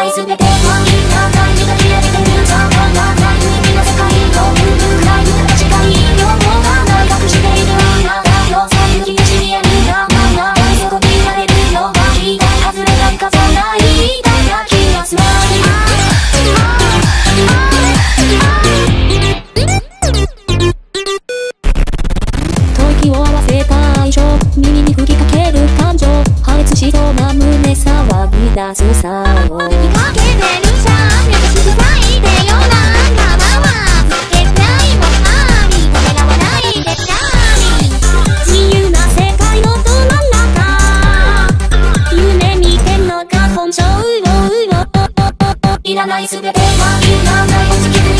ない全てはみんな大事が切れてるざまがない無意味な世界の無無ない無確かに両方がない隠しているんだよ最近知り合いがまだそこにいられるよ割が外れないかじゃないみたいな気がする吐息を合わせた愛情耳に吹きかける感情破裂しそうな胸騒ぎ出すさを吹きかけてるじゃん優しくないでよなんかママつけないもありためらわないでしゃ自由な世界のど真ん中夢見てんのか本性いらない全てはいらない